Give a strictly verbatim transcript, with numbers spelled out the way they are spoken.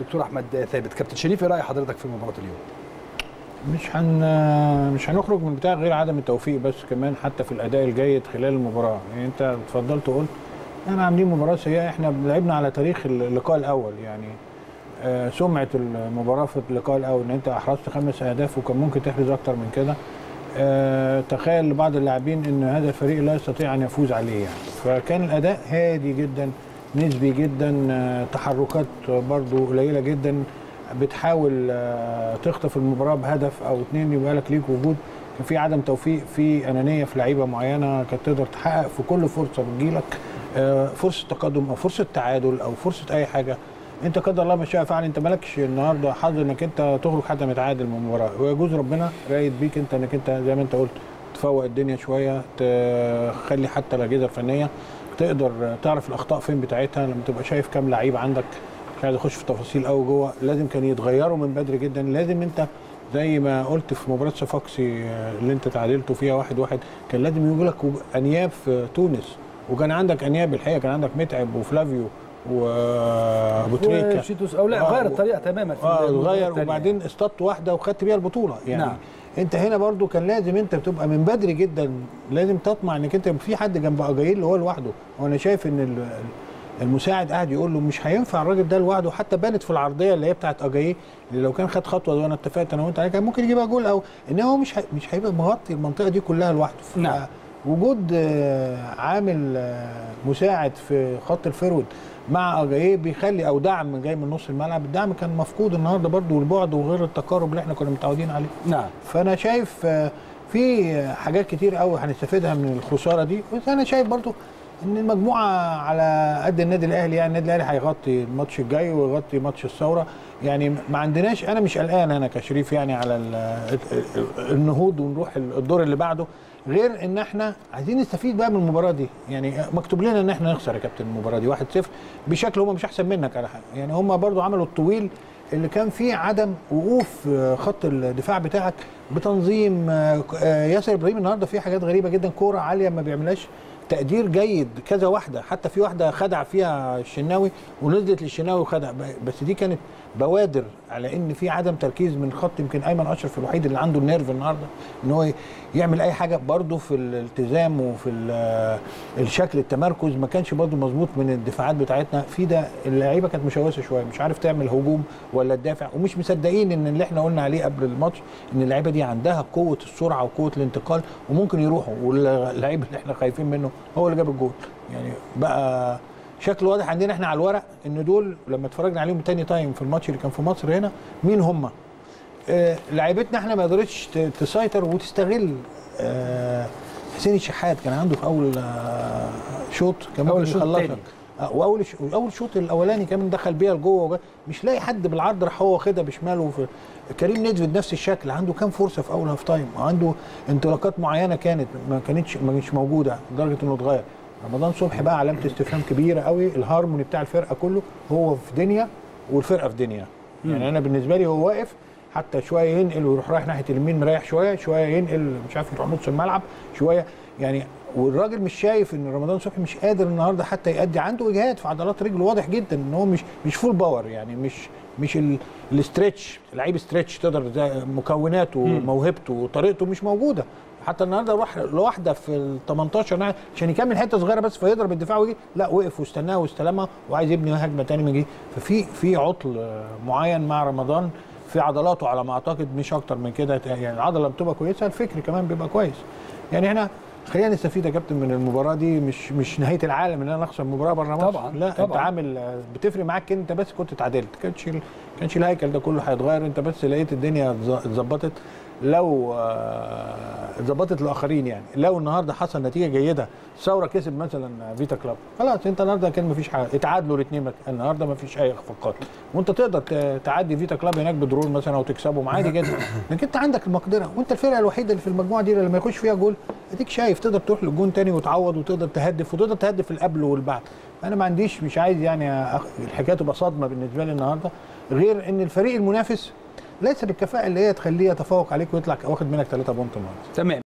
دكتور احمد ثابت. كابتن شريف، ايه راي حضرتك في مباراه اليوم؟ مش هن مش هنخرج من بتاع غير عدم التوفيق، بس كمان حتى في الاداء الجيد خلال المباراه. يعني انت اتفضلت وقلت احنا عاملين مباراه سيئه، احنا لعبنا على تاريخ اللقاء الاول. يعني آه سمعه المباراه في اللقاء الاول ان انت احرزت خمس اهداف وكان ممكن تحرز اكتر من كده. آه تخيل لبعض اللاعبين ان هذا الفريق لا يستطيع ان يفوز عليه يعني. فكان الاداء هادي جدا، نسبي جدا، آه تحركات برضو قليله جدا، بتحاول آه تخطف المباراه بهدف او اتنين يبقى لك ليك وجود. كان في عدم توفيق، في انانيه في لعيبه معينه كانت تقدر تحقق في كل فرصه بتجيلك آه فرصه تقدم او فرصه تعادل او فرصه اي حاجه. انت قدر الله ما شاء فعل، انت مالكش النهارده حظ انك انت تخرج حتى متعادل من المباراه، ويجوز ربنا رايد بيك انت انك انت زي ما انت قلت تفوق الدنيا شويه، تخلي حتى الاجهزه الفنيه تقدر تعرف الاخطاء فين بتاعتها. لما تبقى شايف كام لعيب عندك، مش عايز اخش في تفاصيل قوي جوه، لازم كان يتغيروا من بدري جدا. لازم انت زي ما قلت في مباراه صفاقسي اللي انت تعادلتوا فيها واحد واحد، كان لازم يجي لك انياب في تونس، وكان عندك انياب الحقيقه، كان عندك متعب وفلافيو وابو تريكه او لا غير الطريقه تماما في غير، وبعدين اصطدت واحده وخدت بيها البطوله يعني. نعم. انت هنا برضو كان لازم انت بتبقى من بدري جدا، لازم تطمع انك انت في حد جنب اجايل اللي هو لوحده. وانا شايف ان المساعد قاعد يقول له مش هينفع الراجل ده لوحده، حتى بانت في العرضيه اللي هي بتاعت اجايل اللي لو كان خد خطوه وانا اتفقت انا وانت عليها كان ممكن يجيبها جول، او ان هو مش مش هيبقى مغطي المنطقه دي كلها لوحده. نعم. وجود عامل مساعد في خط الفرود مع اجاييه بيخلي، او دعم جاي من نص الملعب، الدعم كان مفقود النهارده برده، والبعد وغير التقارب اللي احنا كنا متعودين عليه. نعم. فانا شايف في حاجات كتير قوي هنستفيدها من الخساره دي، بس انا شايف برده ان المجموعه على قد النادي الاهلي. يعني النادي الاهلي هيغطي الماتش الجاي ويغطي ماتش الثوره، يعني ما عندناش، انا مش قلقان انا كشريف يعني على النهوض ونروح الدور اللي بعده، غير ان احنا عايزين نستفيد بقى من المباراه دي. يعني مكتوب لنا ان احنا نخسر يا كابتن المباراه دي واحد صفر بشكل هم مش احسن منك على حاجه، يعني هم برضو عملوا الطويل اللي كان فيه عدم وقوف خط الدفاع بتاعك بتنظيم. ياسر ابراهيم النهارده فيه حاجات غريبه جدا، كوره عاليه ما بيعملهاش، تقدير جيد كذا واحده، حتى في واحده خدع فيها الشناوي ونزلت للشناوي وخدع، بس دي كانت بوادر على ان في عدم تركيز من خط. يمكن ايمن اشرف الوحيد اللي عنده النيرف النهارده ان هو يعمل اي حاجه، برده في الالتزام وفي الشكل التمركز ما كانش برده مظبوط من الدفاعات بتاعتنا. في ده اللعيبه كانت مشوشة شويه، مش عارف تعمل هجوم ولا تدافع، ومش مصدقين ان اللي احنا قلنا عليه قبل الماتش ان اللعيبه دي عندها قوه السرعه وقوه الانتقال وممكن يروحوا، واللعيب اللي احنا خايفين منه هو اللي جاب الجول. يعني بقى شكل واضح عندنا احنا على الورق ان دول لما اتفرجنا عليهم تاني تايم في الماتش اللي كان في مصر هنا، مين هم؟ آه لعيبتنا احنا ما قدرتش تسيطر وتستغل. آه حسين الشحات كان عنده في اول آه شوط كان ممكن يخلصك، آه واول اول شوط الاولاني كمان دخل بيها لجوه، مش لاقي حد بالعرض، راح هو واخدها بشماله. كريم نيدفيد بنفس الشكل، عنده كام فرصه في اول هاف تايم، عنده انطلاقات معينه كانت ما كانتش ما كانتش موجوده لدرجه انه اتغير. رمضان صبحي بقى علامه استفهام كبيره قوي، الهارموني بتاع الفرقه كله، هو في دنيا والفرقه في دنيا. يعني انا بالنسبه لي هو واقف، حتى شويه ينقل ويروح رايح ناحيه اليمين مريح شويه، شويه ينقل مش عارف يروح نص الملعب شويه، يعني والراجل مش شايف ان رمضان صبحي مش قادر النهارده حتى يأدي، عنده اجهاد في عضلات رجله واضح جدا ان هو مش مش فول باور، يعني مش مش الاسترتش، لعيب استرتش تقدر مكوناته وموهبته وطريقته مش موجوده. حتى النهارده راح لوحده في ال تمنتاشر عشان يكمل حته صغيره بس فيضرب الدفاع ويجي، لا وقف واستناها واستلمها وعايز يبني هجمه ثانيه من جديد. ففي في عطل معين مع رمضان في عضلاته على ما اعتقد، مش اكتر من كده يعني. العضله بتبقى كويسه، الفكر كمان بيبقى كويس. يعني احنا خلينا نستفيد يا كابتن من المباراه دي، مش مش نهايه العالم ان انا اخسر مباراه بره مصر. طبعا لا طبعا. انت عامل بتفرق معاك، انت بس كنت اتعادلت، كانش كانش الهيكل ده كله هيتغير، انت بس لقيت الدنيا اتظبطت. لو اتظبطت الاخرين يعني، لو النهارده حصل نتيجه جيده، الثوره كسب مثلا فيتا كلاب، خلاص انت النهارده كان مفيش حاجه، اتعادلوا الاثنين النهارده مفيش اي اخفاقات، وانت تقدر تعدي فيتا كلاب هناك بدرون مثلا او تكسبهم عادي جدا، لانك انت عندك المقدره، وانت الفرقه الوحيده اللي في المجموعه دي لما يخش فيها جول اديك شايف تقدر تروح للجون ثاني وتعوض، وتقدر تهدف، وتقدر تهدف القبل والبعد. انا ما عنديش، مش عايز يعني الحكايه تبقى صدمه بالنسبه لي النهارده، غير ان الفريق المنافس ليس بالكفاءة اللي هي تخليه يتفوق عليك ويطلع واخد منك ثلاثة بونت النهارده. تمام.